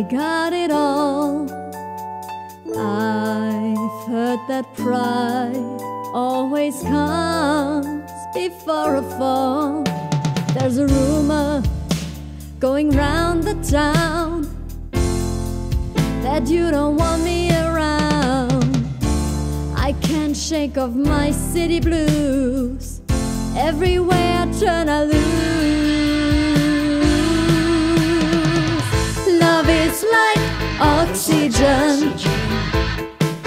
I got it all. I've heard that pride always comes before a fall. There's a rumor going round the town that you don't want me around. I can't shake off my city blues. Everywhere I turn I lose. Love is like oxygen.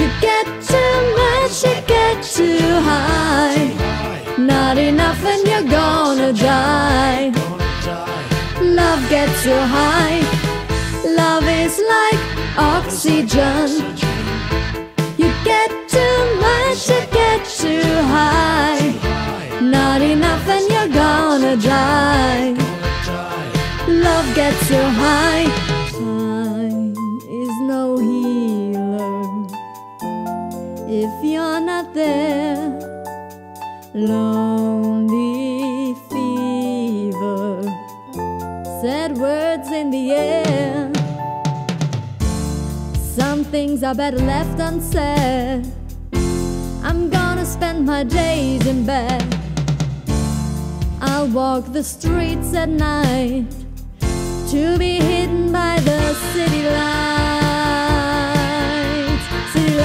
You get too much, you get too high. Not enough and you're gonna die. Love gets you high. Love is like oxygen. You get too much, you get too high. Not enough and you're gonna die. Love gets you high. Time is no healer if you're not there. Lonely fever, sad words in the air. Some things are better left unsaid. I'm gonna spend my days in bed. I'll walk the streets at night to be hidden by the city lights. City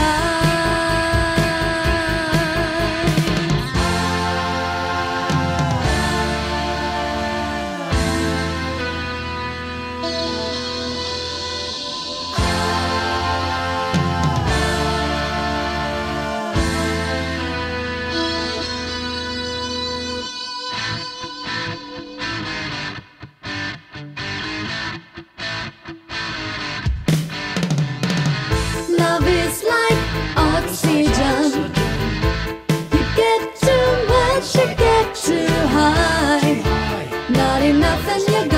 oxygen. You get too much, you get too high. Not enough and you're gone.